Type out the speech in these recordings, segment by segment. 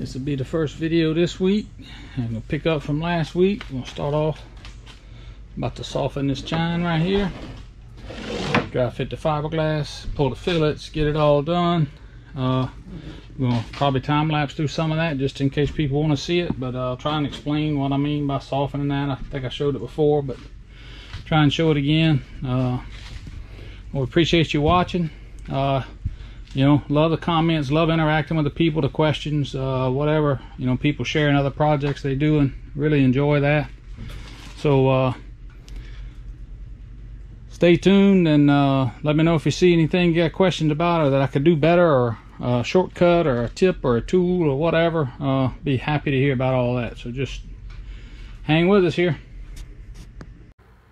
This will be the first video this week. I'm gonna pick up from last week. I'm gonna start off about to soften this chine right here. Dry fit the fiberglass, pull the fillets, get it all done. We'll probably time lapse through some of that just in case people want to see it, but I'll try and explain what I mean by softening that. I think I showed it before, but try and show it again. We appreciate you watching. You know, love the comments, love interacting with the people, the questions, whatever, you know, people sharing other projects they do, and really enjoy that. So stay tuned, and let me know if you see anything you got questions about, or that I could do better, or a shortcut, or a tip, or a tool, or whatever. Be happy to hear about all that, so just hang with us here.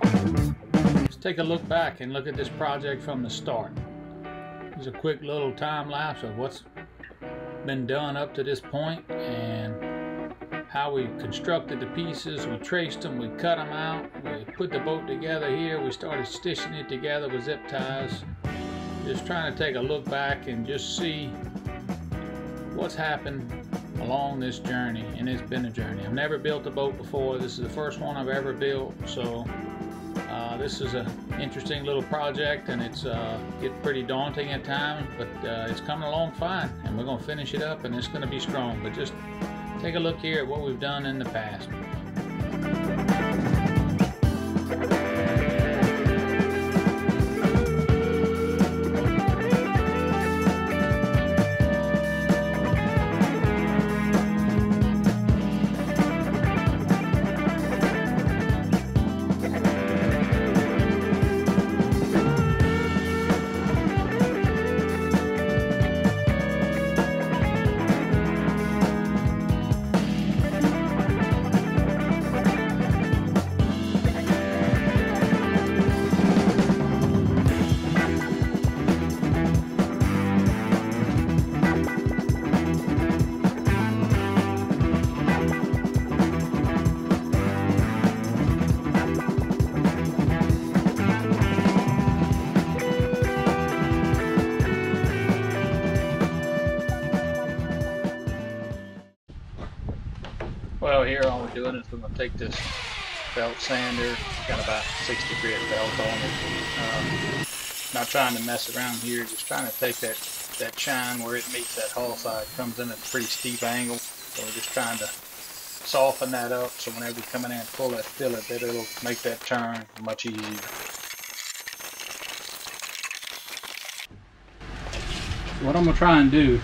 Let's take a look back and look at this project from the start. Here's a quick little time lapse of what's been done up to this point and how we constructed the pieces. We traced them, we cut them out, we put the boat together here, we started stitching it together with zip ties. Just trying to take a look back and just see what's happened along this journey, and it's been a journey. I've never built a boat before. This is the first one I've ever built, so this is an interesting little project, and it's get pretty daunting at times, but it's coming along fine, and we're going to finish it up, and it's going to be strong. But just take a look here at what we've done in the past. Well, here all we're doing is we're going to take this felt sander, got about 60 grit felt on it. Not trying to mess around here, just trying to take that chine where it meets that hull side. Comes in at a pretty steep angle, so we're just trying to soften that up, so whenever you come in there and pull that fillet, that it'll make that turn much easier. What I'm going to try and do,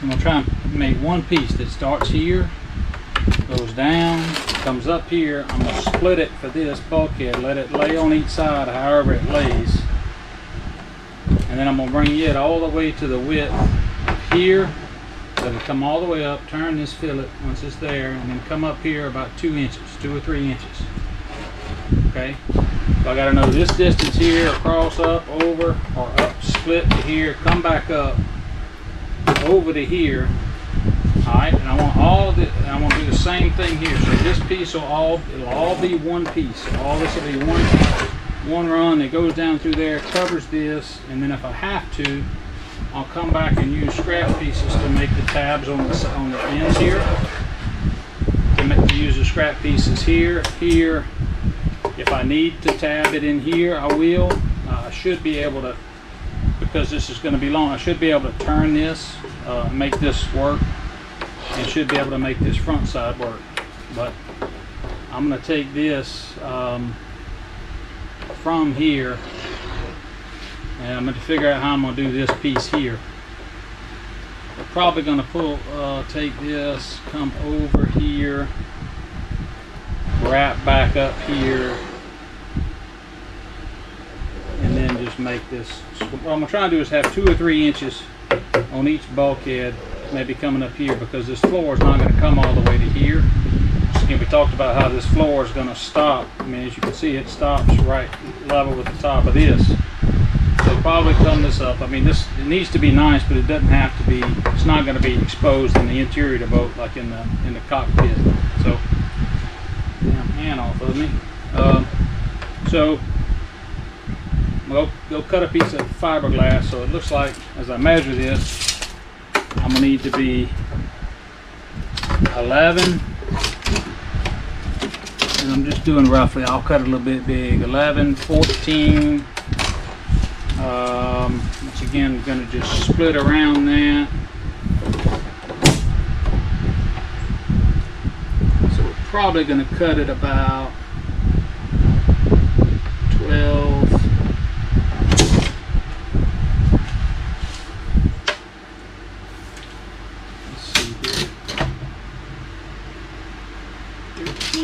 I'm going to try and make one piece that starts here, goes down, comes up here. I'm going to split it for this bulkhead, let it lay on each side however it lays, and then I'm going to bring it all the way to the width here, let it come all the way up, turn this fillet once it's there, and then come up here about 2 inches, 2 or 3 inches. Okay, so I got to know this distance here, across, up, over, or up, split to here, come back up, over to here. Alright, and I want all the, and I want to do the same thing here. So this piece will all, it'll all be one piece. All this will be one run that goes down through there, covers this, and then if I have to, I'll come back and use scrap pieces to make the tabs on the ends here. To use the scrap pieces here, here. If I need to tab it in here, I will. I should be able to, because this is going to be long, I should be able to turn this, make this work, and should be able to make this front side work. But I'm going to take this from here, and I'm going to figure out how I'm going to do this piece here. We're probably going to take this, come over here, wrap back up here, and then just make this. What I'm going to try and do is have 2 or 3 inches on each bulkhead, maybe coming up here, because this floor is not going to come all the way to here. Again, we talked about how this floor is going to stop. I mean, as you can see, it stops right level with the top of this. So probably come this up. I mean, this, it needs to be nice, but it doesn't have to be. It's not going to be exposed in the interior of the boat like in the cockpit. So, damn hand off of me. So, well, go cut a piece of fiberglass. So it looks like, as I measure this, I'm going to need to be 11, and I'm just doing roughly, I'll cut it a little bit big, 11, 14, once again I'm going to just split around that. So we're probably going to cut it about 12, let's see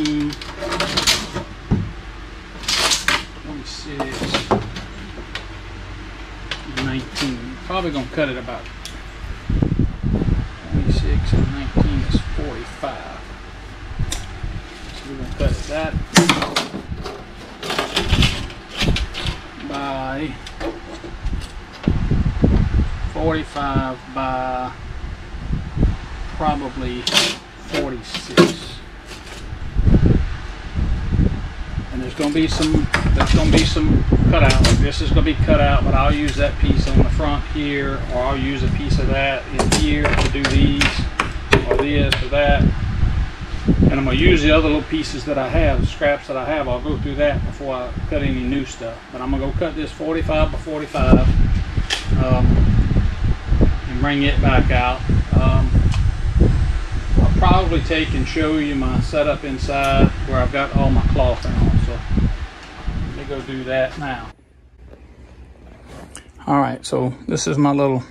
here, 13, 26, 19, probably going to cut it about 26 and 19 is 45, so we're going to cut it that by 45 by probably 46, and there's going to be some cutout. Like this is going to be cut out, but I'll use that piece on the front here, or I'll use a piece of that in here to do these, or this or that. And I'm going to use the other little pieces that I have, the scraps that I have. I'll go through that before I cut any new stuff. But I'm going to go cut this 45 by 45 and bring it back out. I'll probably take and show you my setup inside where I've got all my cloth on. So let me go do that now. Alright, so this is my little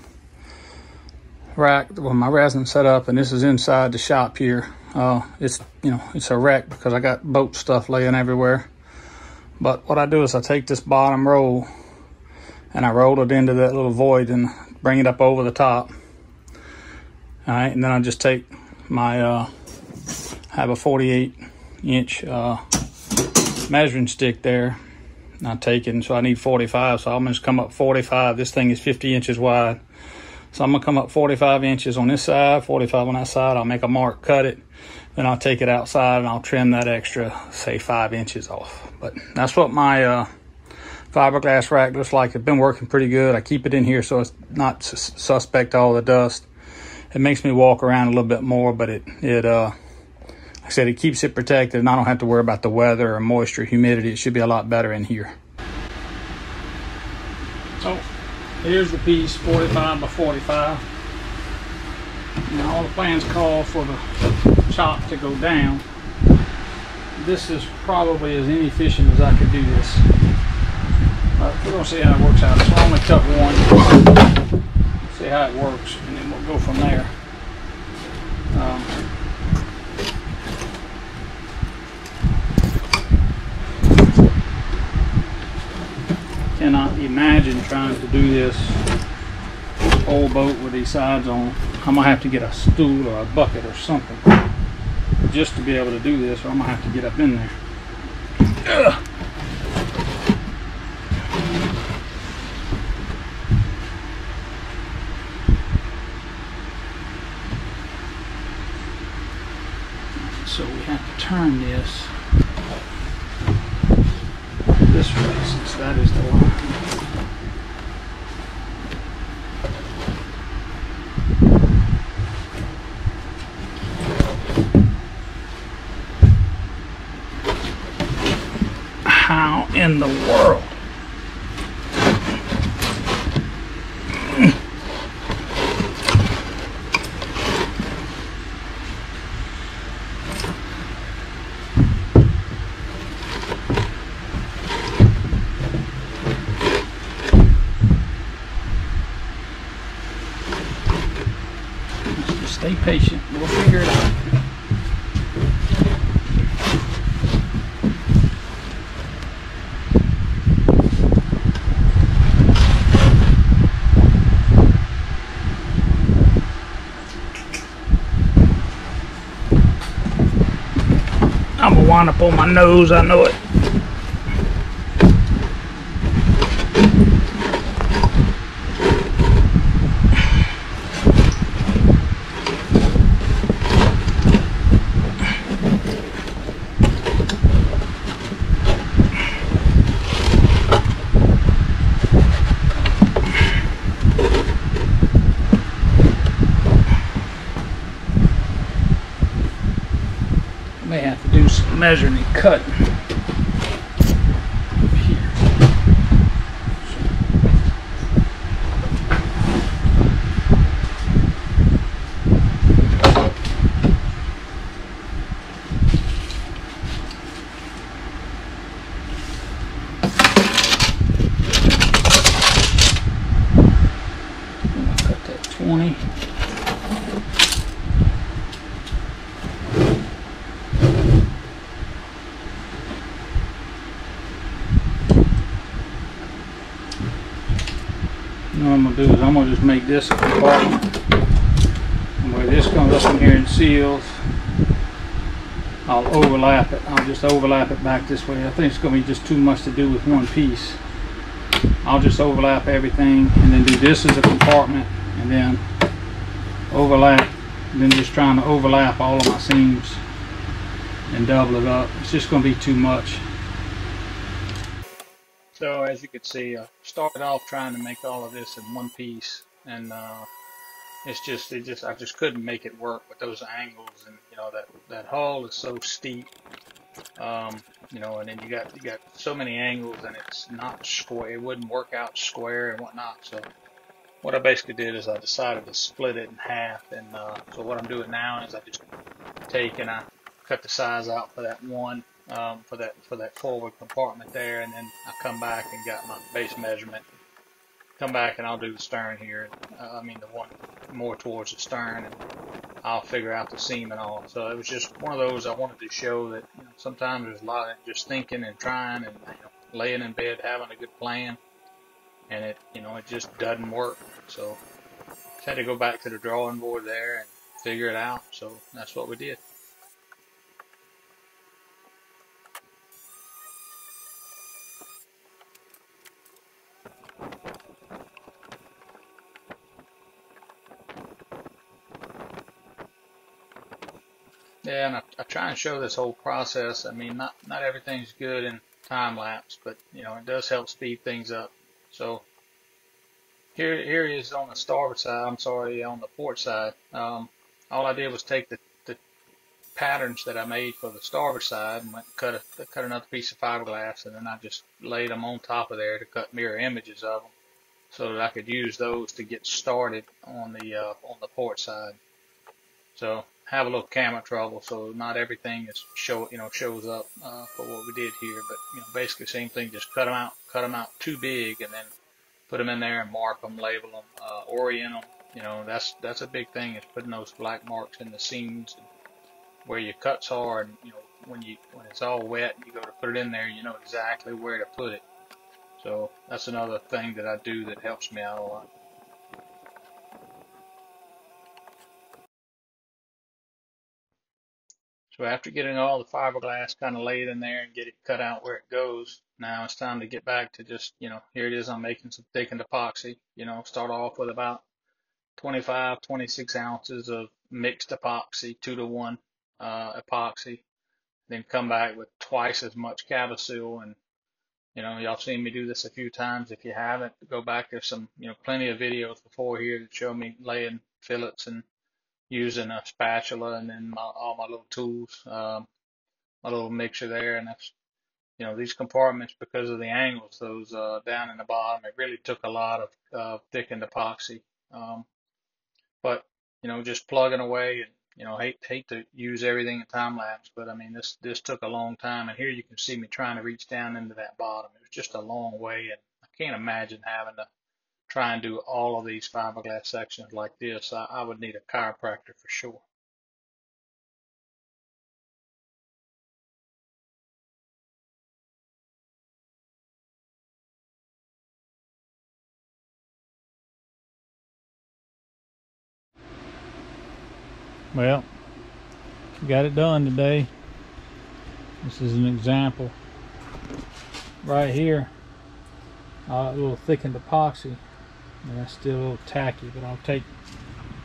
rack with my resin set up, and this is inside the shop here. It's, you know, it's a wreck because I got boat stuff laying everywhere. But what I do is I take this bottom roll and I roll it into that little void and bring it up over the top. All right, and then I just take my, I have a 48-inch measuring stick there. And I take it, and so I need 45, so I'm just come up 45. This thing is 50 inches wide. So I'm going to come up 45 inches on this side, 45 on that side. I'll make a mark, cut it, then I'll take it outside and I'll trim that extra, say, 5 inches off. But that's what my fiberglass rack looks like. It's been working pretty good. I keep it in here so it's not suspect all the dust. It makes me walk around a little bit more, but it like I said, it keeps it protected, and I don't have to worry about the weather or moisture, humidity. It should be a lot better in here. Oh. Here's the piece, 45 by 45. Now all the plans call for the chop to go down. This is probably as inefficient as I could do this. We're going to see how it works out. So I only cut one, see how it works, and then we'll go from there. I cannot imagine trying to do this whole boat with these sides on. I'm going to have to get a stool or a bucket or something just to be able to do this, or I'm going to have to get up in there. Ugh. So we have to turn this this way, since that is the line. How in the world? Stay patient. We'll figure it out. I'm gonna wind up on my nose. I know it. measure and you cut here. I'll cut that 20. What I'm going to do is I'm going to just make this at the bottom, and where this comes up in here and seals, I'll overlap it. I'll just overlap it back this way. I think it's going to be just too much to do with one piece. I'll just overlap everything and then do this as a compartment and then overlap, and then just trying to overlap all of my seams and double it up. It's just going to be too much. So as you can see, I started off trying to make all of this in one piece, and I just couldn't make it work with those angles, and you know that hull is so steep, you know, and then you got so many angles, and it's not square. It wouldn't work out square and whatnot. So what I basically did is I decided to split it in half, and so what I'm doing now is I just take and I cut the size out for that one. For that forward compartment there, and then I come back and got my base measurement. Come back and I'll do the stern here. I mean the one more towards the stern, and I'll figure out the seam and all. So it was just one of those I wanted to show that, you know, sometimes there's a lot of just thinking and trying and, you know, laying in bed having a good plan, and it, you know, it just doesn't work. So I had to go back to the drawing board there and figure it out. So that's what we did. Yeah, and I try and show this whole process. I mean, not everything's good in time lapse, but you know, it does help speed things up. So here he is on the starboard side. I'm sorry, on the port side. All I did was take the patterns that I made for the starboard side and went and cut another piece of fiberglass, and then I just laid them on top of there to cut mirror images of them, so that I could use those to get started on the port side. So. Have a little camera trouble, so not everything is shows up for what we did here, but you know, basically same thing, just cut them out too big and then put them in there and mark them, label them, orient them. You know, that's a big thing, is putting those black marks in the seams and where your cuts are, and you know, when it's all wet and you go to put it in there, you know exactly where to put it. So that's another thing that I do that helps me out a lot. So after getting all the fiberglass kind of laid in there and get it cut out where it goes, now it's time to get back to just, you know, here it is, I'm making some thickened epoxy. You know, start off with about 25, 26 ounces of mixed epoxy, 2-to-1 epoxy. Then come back with twice as much Cabosil, and, you know, y'all seen me do this a few times. If you haven't, go back. There's some, you know, plenty of videos before here that show me laying fillets and using a spatula, and then all my little tools, my little mixture there, and that's, you know, these compartments, because of the angles, those down in the bottom, it really took a lot of thickened epoxy. But you know, just plugging away, and you know, hate to use everything in time lapse, but I mean this took a long time, and here you can see me trying to reach down into that bottom. It was just a long way, and I can't imagine having to try and do all of these fiberglass sections like this. I would need a chiropractor for sure. Well, got it done today. This is an example right here, a little thickened epoxy. And that's still a little tacky, but I'll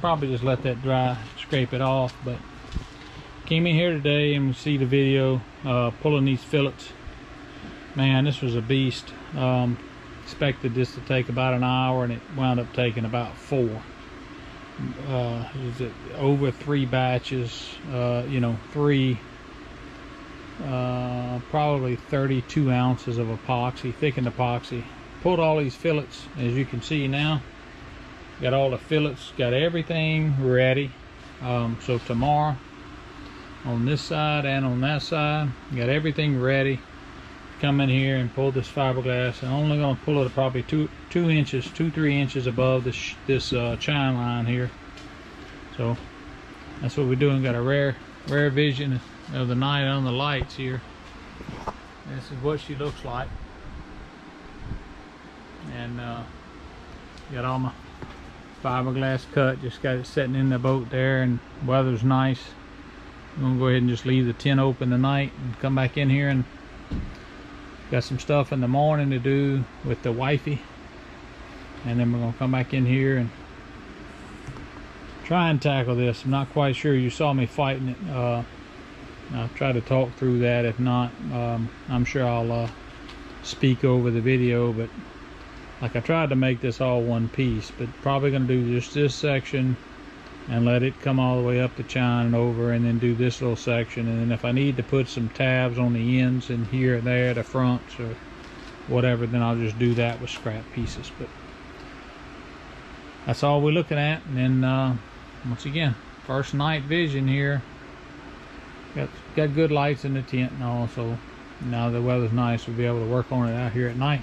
probably just let that dry, scrape it off. But came in here today and we see the video pulling these fillets. Man, this was a beast. Expected this to take about an hour, and it wound up taking about 4. It was over 3 batches, you know, 3 probably 32 ounces of epoxy, thickened epoxy. Pulled all these fillets, as you can see now. Got all the fillets, got everything ready. So tomorrow, on this side and on that side, got everything ready. Come in here and pull this fiberglass. I'm only going to pull it probably two, 3 inches above this chine line here. So that's what we're doing. Got a rare vision of the night on the lights here. This is what she looks like. And got all my fiberglass cut, just got it sitting in the boat there, and weather's nice. I'm gonna go ahead and just leave the tent open tonight and come back in here, and got some stuff in the morning to do with the wifey, and then we're gonna come back in here and try and tackle this. I'm not quite sure. You saw me fighting it. I'll try to talk through that. If not, I'm sure I'll speak over the video. But like, I tried to make this all one piece, but probably gonna do just this section and let it come all the way up the chine and over, and then do this little section. And then if I need to put some tabs on the ends and here and there, the fronts or whatever, then I'll just do that with scrap pieces. But that's all we're looking at. And then once again, first night vision here. Got good lights in the tent and all, so now the weather's nice, we'll be able to work on it out here at night.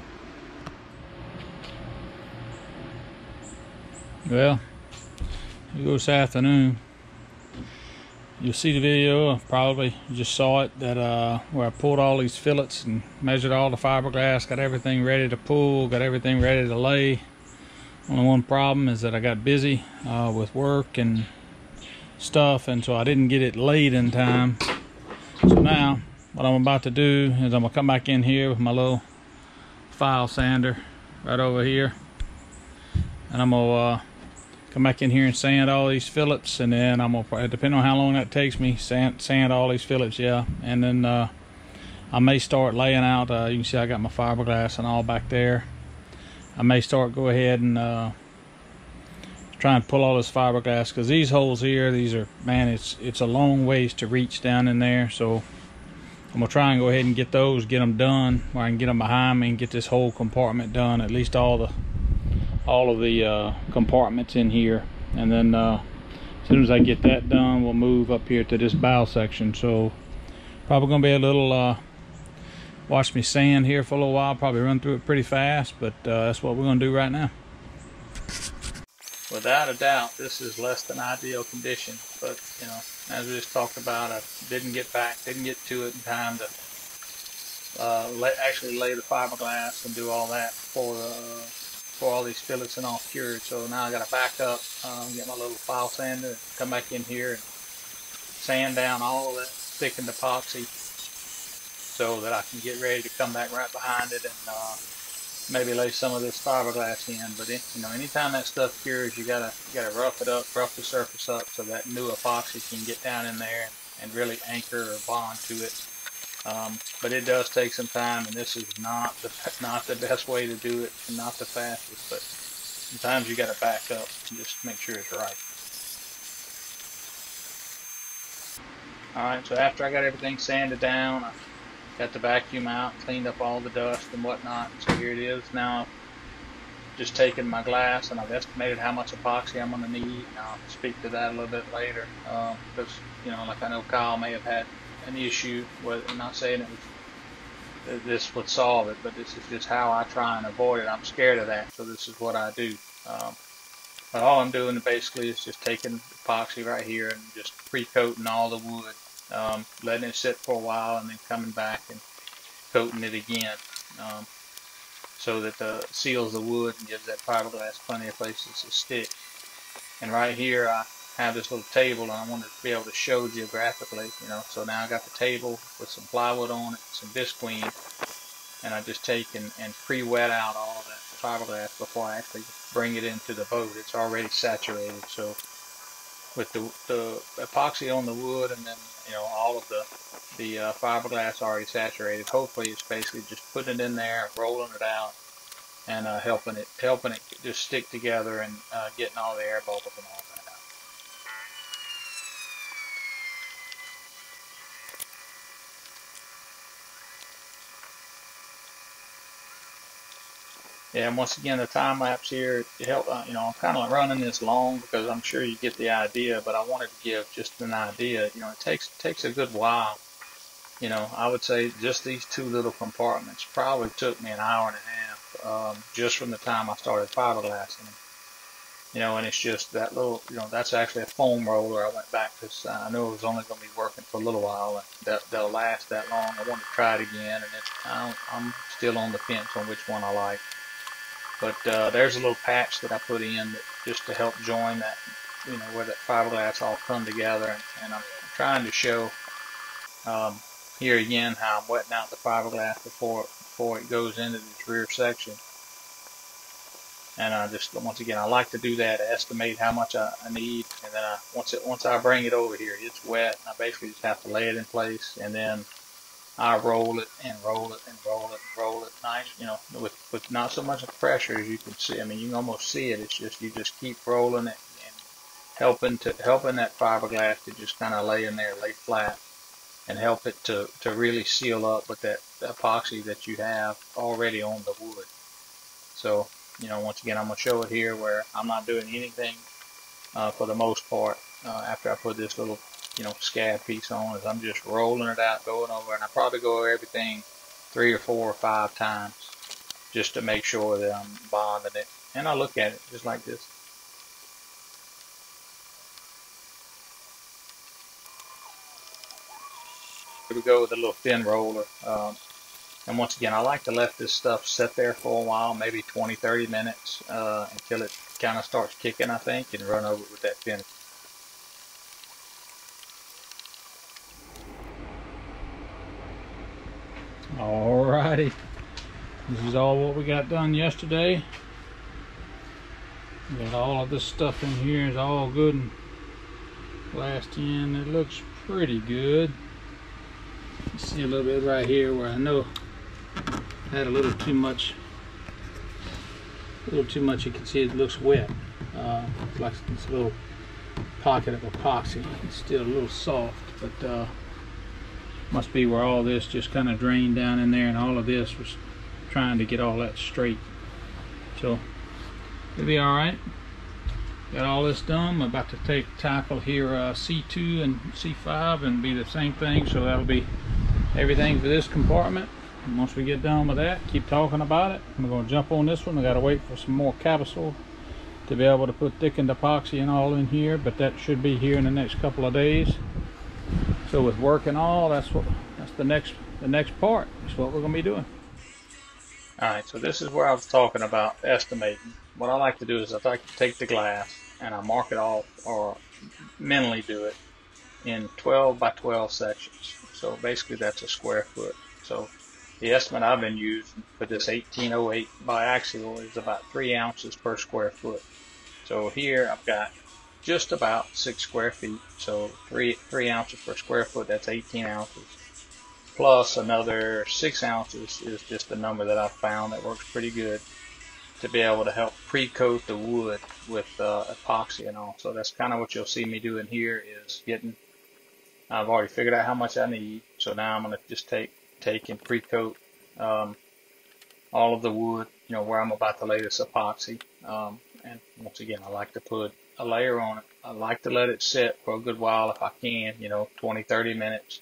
Well, you go this afternoon, you'll see the video, probably you just saw it, that where I pulled all these fillets and measured all the fiberglass, got everything ready to pull, got everything ready to lay. Only one problem is that I got busy with work and stuff, and so I didn't get it laid in time. So now what I'm about to do is I'm gonna come back in here with my little file sander right over here, and I'm gonna come back in here and sand all these fillets, and then I'm gonna, depending on how long that takes me, sand all these fillets, yeah. And then I may start laying out, you can see I got my fiberglass and all back there. I may start, go ahead and try and pull all this fiberglass, because these holes here, these are, man, it's a long ways to reach down in there. So I'm gonna try and go ahead and get those, get them done, or I can get them behind me and get this whole compartment done, at least all of the compartments in here. And then as soon as I get that done, we'll move up here to this bow section. So probably gonna be a little watch me sand here for a little while, probably run through it pretty fast, but that's what we're gonna do right now. Without a doubt, this is less than ideal condition, but you know, as we just talked about, I didn't get to it in time to actually lay the fiberglass and do all that before all these fillets and all cured. So now I gotta back up, get my little file sander and come back in here and sand down all of that thickened epoxy so that I can get ready to come back right behind it and maybe lay some of this fiberglass in. But it, you know, anytime that stuff cures, you gotta rough it up, rough the surface up, so that new epoxy can get down in there and really anchor or bond to it. But it does take some time, and this is not the best way to do it, and not the fastest. But sometimes you gotta back up and just make sure it's right. All right, so after I got everything sanded down, I got the vacuum out, cleaned up all the dust and whatnot. So here it is now. Just taking my glass, and I've estimated how much epoxy I'm going to need. And I'll speak to that a little bit later, because you know, like, I know Kyle may have had an issue with. I'm not saying this would solve it, but this is just how I try and avoid it. I'm scared of that, so this is what I do. But all I'm doing basically is just taking epoxy right here and just pre-coating all the wood. Letting it sit for a while and then coming back and coating it again, so that seals the wood and gives that fiberglass plenty of places to stick. And right here I have this little table, and I wanted to be able to show geographically, you know. So now I got the table with some plywood on it, some bisqueen, and I just take and pre-wet out all that fiberglass before I actually bring it into the boat. It's already saturated, so with the epoxy on the wood, and then, you know, all of the fiberglass already saturated. Hopefully, it's basically just putting it in there, rolling it out, and helping it just stick together, and getting all the air bubbles and all that out. And once again, the time lapse here to help, I'm kind of running this long because I'm sure you get the idea, but I wanted to give just an idea. It takes a good while. I would say just these two little compartments probably took me an hour and a half just from the time I started fiberglassing. And it's just that little, that's actually a foam roller. I went back because I knew it was only going to be working for a little while, and that'll last that long. I wanted to try it again, and I'm still on the fence on which one I like. But there's a little patch that I put in that, just to help join that, where that fiberglass all come together. And I'm trying to show here again how I'm wetting out the fiberglass before it goes into this rear section. And I just, once again, I like to do that, estimate how much I need, and then once I bring it over here, it's wet. I basically just have to lay it in place, and then I roll it and roll it and roll it and roll it nice, with not so much pressure as you can see. I mean, you can almost see it. It's just, you just keep rolling it and helping that fiberglass to just kind of lay in there, lay flat, and help it to really seal up with that epoxy that you have already on the wood. So, once again, I'm going to show it here where I'm not doing anything for the most part after I put this little, scab piece on, is I'm just rolling it out, going over, and I probably go over everything 3 or 4 or 5 times just to make sure that I'm bonding it. And I look at it just like this. Here we go with a little thin roller. And once again, I like to let this stuff sit there for a while, maybe 20, 30 minutes until it kind of starts kicking, I think, and run over it with that finish. Alrighty, this is all what we got done yesterday. Got all of this stuff in here is all good and glassed in. It looks pretty good. You see a little bit right here where I know I had a little too much. You can see it looks wet. It's like this little pocket of epoxy. It's still a little soft, but must be where all this just kind of drained down in there, and all of this was trying to get all that straight. So it'll be all right. Got all this done. I'm about to tackle here C2 and C5 and be the same thing. So that'll be everything for this compartment. And once we get done with that, keep talking about it. We're going to jump on this one. I got to wait for some more cabosil to be able to put thickened epoxy and all in here, but that should be here in the next couple of days. So with work and all, that's the next part. That's what we're going to be doing. All right, so this is where I was talking about estimating. What I like to do is I like to take the glass and I mark it off, or mentally do it, in 12 by 12 sections. So basically that's a square foot. So the estimate I've been using for this 1808 biaxial is about 3 ounces per square foot. So here I've got just about 6 square feet, so 3 ounces per square foot, that's 18 ounces. Plus another 6 ounces is just the number that I found that works pretty good to be able to help pre-coat the wood with epoxy and all. So that's kind of what you'll see me doing here is getting, I've already figured out how much I need, so now I'm going to just take and pre-coat all of the wood, where I'm about to lay this epoxy. And once again, I like to put a layer on it. I like to let it sit for a good while if I can, 20, 30 minutes.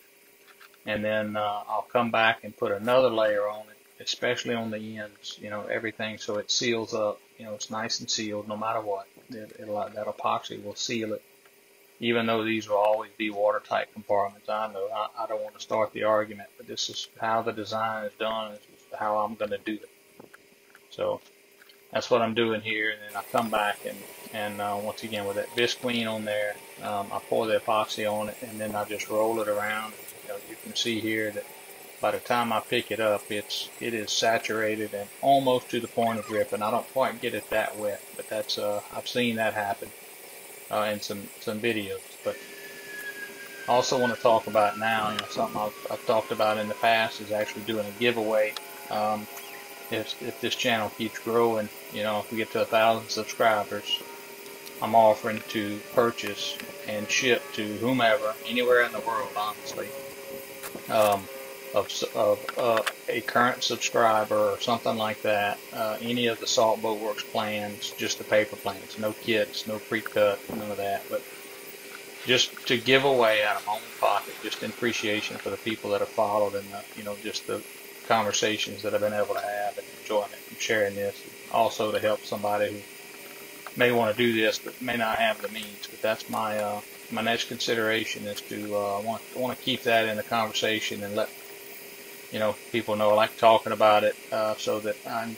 And then I'll come back and put another layer on it, especially on the ends, everything, so it seals up. It's nice and sealed no matter what. That epoxy will seal it. Even though these will always be watertight compartments, I know I don't want to start the argument, but this is how the design is done, this is how I'm going to do it. So that's what I'm doing here, and then I come back and once again with that visqueen on there, I pour the epoxy on it, and then I just roll it around. You can see here that by the time I pick it up, it is saturated and almost to the point of dripping. I don't quite get it that wet, but that's I've seen that happen in some videos. But I also want to talk about now, something I've talked about in the past is actually doing a giveaway. If this channel keeps growing, if we get to 1,000 subscribers, I'm offering to purchase and ship to whomever, anywhere in the world, honestly, of a current subscriber or something like that, any of the Salt Boatworks plans, just the paper plans, no kits, no pre-cut, none of that, but just to give away out of my own pocket, just in appreciation for the people that have followed and the, you know, just the conversations that I've been able to have and enjoyment from sharing this, also to help somebody who may want to do this but may not have the means. But that's my my next consideration is to want to keep that in the conversation and let people know I like talking about it, so that I'm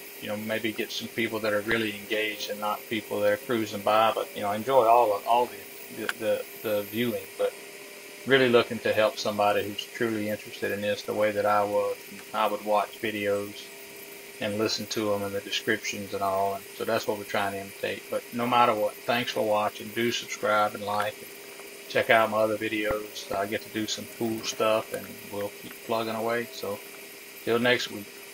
maybe get some people that are really engaged and not people that are cruising by. But enjoy all the viewing, but really looking to help somebody who's truly interested in this the way that I was. I would watch videos and listen to them and the descriptions and all, and so that's what we're trying to imitate. But no matter what, thanks for watching. Do subscribe and like and check out my other videos. I get to do some cool stuff and we'll keep plugging away. So till next week.